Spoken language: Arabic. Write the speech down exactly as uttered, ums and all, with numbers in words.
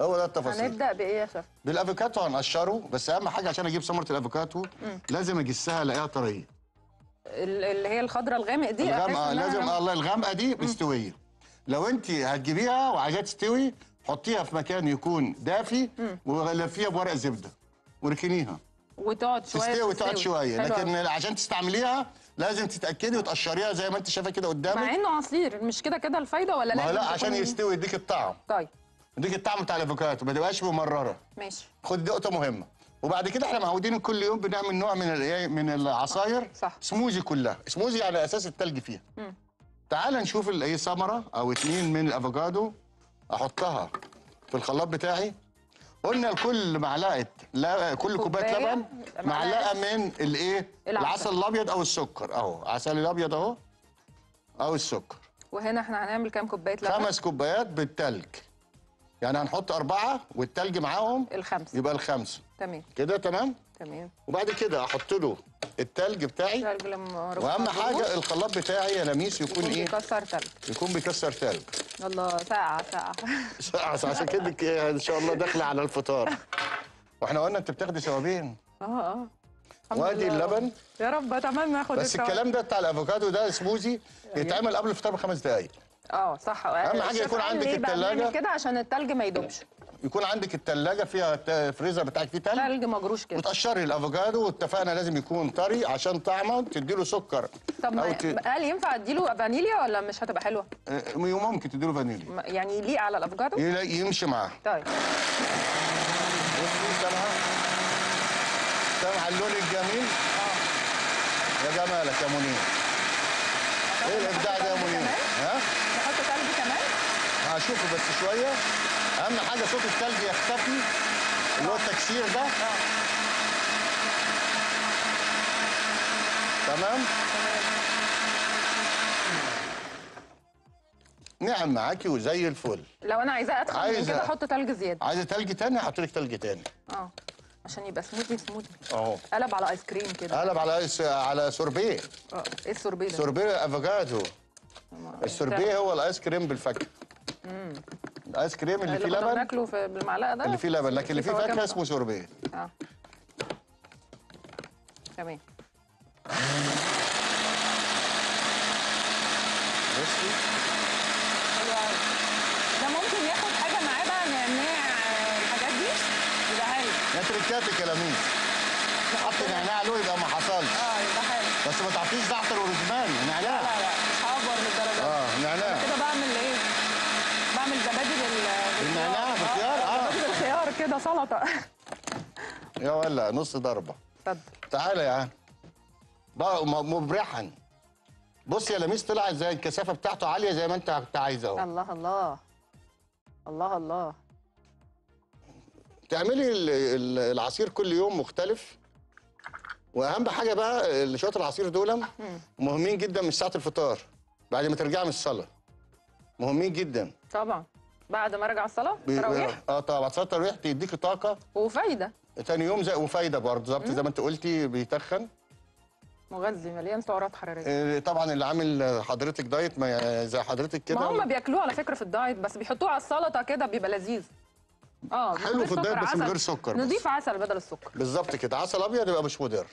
هو ده التفاصيل. هنبدا بايه يا شيف؟ بالافوكاتو هنقشره، بس اهم حاجه عشان اجيب ثمره الافوكاتو مم. لازم اجسها الاقيها طريه، اللي هي الخضره الغامق دي الغامقه لازم اه الله الغامقه دي مستويه. لو انت هتجيبيها وعايزاها تستوي حطيها في مكان يكون دافي وغلفيها بورق زبده وركنيها وتقعد شويه تستوي وتقعد شويه، لكن عشان تستعمليها لازم تتاكدي وتقشريها زي ما انت شايفه كده قدامك، مع انه عصير مش كده كده الفايده ولا لا؟ لا عشان يستوي يديك الطعم. طيب يديك الطعم بتاع الافوكاتو ما تبقاش ممرره. ماشي. خد دي نقطه مهمه. وبعد كده احنا معودين كل يوم بنعمل نوع من من العصاير صح. سموزي كلها، سموزي يعني اساس التلج فيها. امم تعال نشوف ايه ثمره او اتنين من الافوكادو احطها في الخلاط بتاعي. قلنا لكل معلقه لا كل كوبايه لبن معلقه من الايه؟ العسل الابيض او السكر اهو، عسل الابيض اهو او السكر. وهنا احنا هنعمل كام كوبايه لبن؟ خمس كوبايات بالتلج. يعني هنحط أربعة والتلج معاهم الخمسة، يبقى الخمسة. تمام كده تمام؟ تمام. وبعد كده أحط له التلج بتاعي، وأهم حاجة الخلاط بتاعي يا لميس يكون, يكون إيه؟ بيكسر تلج. يكون بيكسر تلج. الله ساقعة ساقعة ساقعة ساقعة عشان كده إن شاء الله داخلة على الفطار. وإحنا قلنا أنت بتاخدي ثوابين. أه أه وادي اللبن. يا رب أتمنى آخد بس التوابين. الكلام ده بتاع الأفوكادو ده سموزي يتعمل قبل الفطار بخمس دقايق. اه صح. اهم حاجه يكون عندك التلاجه كده عشان التلج ما يدوبش، يكون عندك التلاجه فيها فريزر بتاعك فيه تلج تلج مجروش كده، وتقشري الافوكادو واتفقنا لازم يكون طري عشان طعمه، تديله سكر. طب ما ت... هل ينفع اديله فانيليا ولا مش هتبقى حلوه؟ ممكن تديله فانيليا يعني يليق على الافوكادو يمشي معاه. طيب سامع اللون الجميل؟ اه يا جمالك يا منير، ايه الابداع ده يا منير؟ ها هشوفه بس شويه. اهم حاجه صوت التلج يختفي اللي هو التكسير ده. آه. تمام. نعم معاكي وزي الفل. لو انا عايزاه ادخل من كده احط تلج زياده. عايزه تلج تاني احط لك تلج تاني. اه عشان يبقى سموزي سموزي. اهو قلب على ايس كريم كده. قلب على ايس على سوربيه. اه ايه السوربيه ده؟ سوربيه افوكادو. السوربيه هو الايس كريم بالفاكهه. امم الايس كريم اللي, اللي فيه لبن ناكله في بالمعلقه ده اللي فيه لبن، لكن اللي فيه فاكهه اسمه سوربيه. اه تمام. بصي حلو قوي ده، ممكن ياخد حاجه معاه بقى نعناع الحاجات دي يبقى حلو. ده تريكاتك يا لميس، حط نعناع له يبقى ما حصلش. اه يبقى حلو، بس ما تعطيش زعتر ورزبان، نعناع. لا لا لا مش هعبر للدرجه. اه نعناع كده بعمل ايه؟ بعمل زبادي بالنعناع بالخيار. اه بالخيار كده سلطه. يا ولا نص ضربه. اتفضل. تعالى يا عم بقى مبرحا. بص يا لميس طلعت زي الكثافه بتاعته عاليه زي ما انت كنت عايزه اهو. الله الله الله الله. تعملي العصير كل يوم مختلف، واهم حاجه بقى اللي شويه العصير دول مهمين جدا من ساعه الفطار بعد ما ترجع من الصلاه. مهمين جدا طبعا بعد ما ارجع الصلاه ترويح. اه طبعا بعد صلاه الترويح تديكي طاقه وفايده تاني يوم، زي وفايده برضه بالظبط زي ما انت قلتي. بيتخن مغذي مليان سعرات حراريه. آه طبعا اللي عامل حضرتك دايت ما زي حضرتك كده، ما هم بياكلوه على فكره في الدايت بس بيحطوه على السلطه كده بيبقى لذيذ. اه حلو في الدايت بس من غير سكر، نضيف عسل بدل السكر بالظبط كده. عسل ابيض يبقى مش مضر.